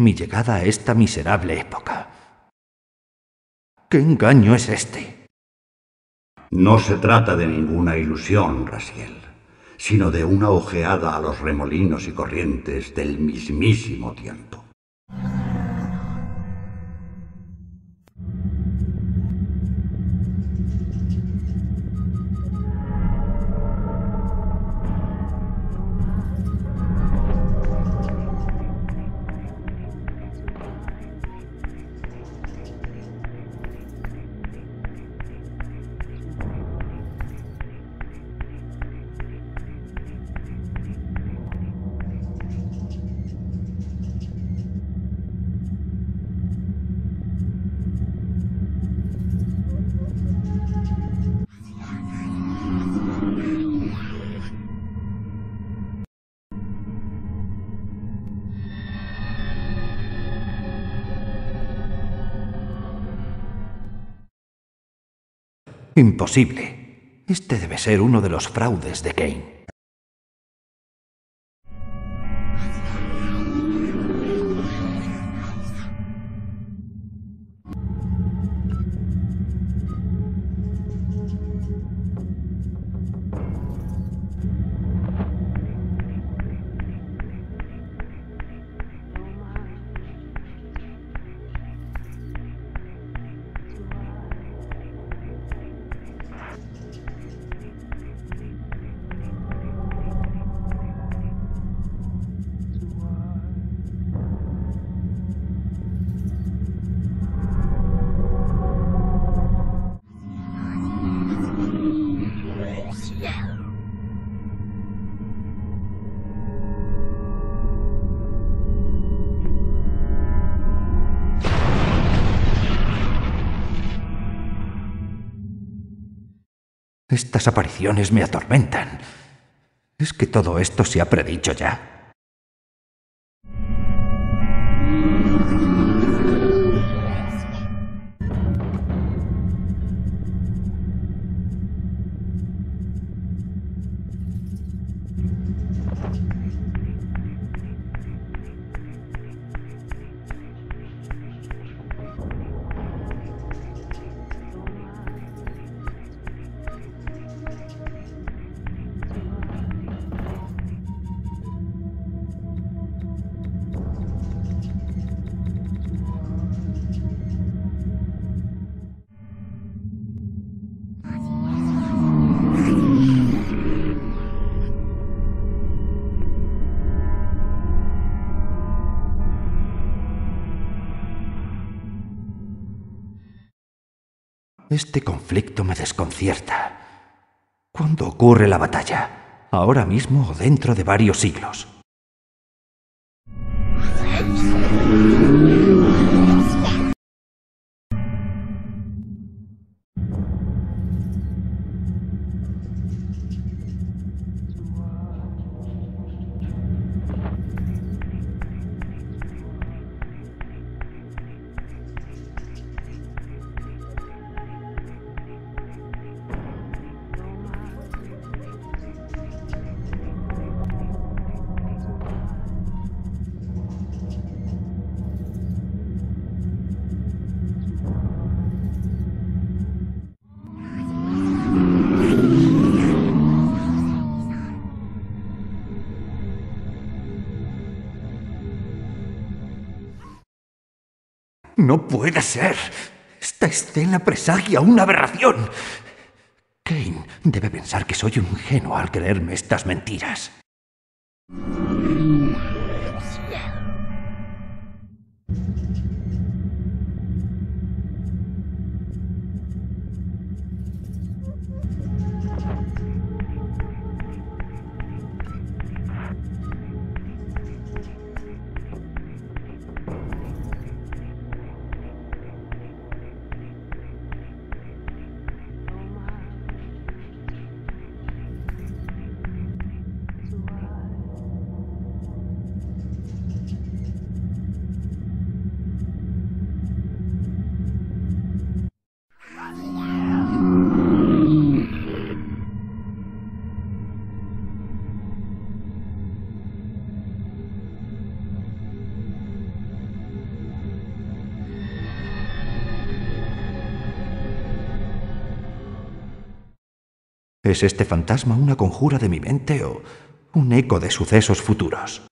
Mi llegada a esta miserable época. ¿Qué engaño es este? No se trata de ninguna ilusión, Raziel, sino de una ojeada a los remolinos y corrientes del mismísimo tiempo. Imposible. Este debe ser uno de los fraudes de Kane. Estas apariciones me atormentan. Es que todo esto se ha predicho ya. Este conflicto me desconcierta. ¿Cuándo ocurre la batalla? ¿Ahora mismo o dentro de varios siglos? ¡No puede ser! Esta escena presagia una aberración. Kane debe pensar que soy un ingenuo al creerme estas mentiras. ¿Es este fantasma una conjura de mi mente o un eco de sucesos futuros?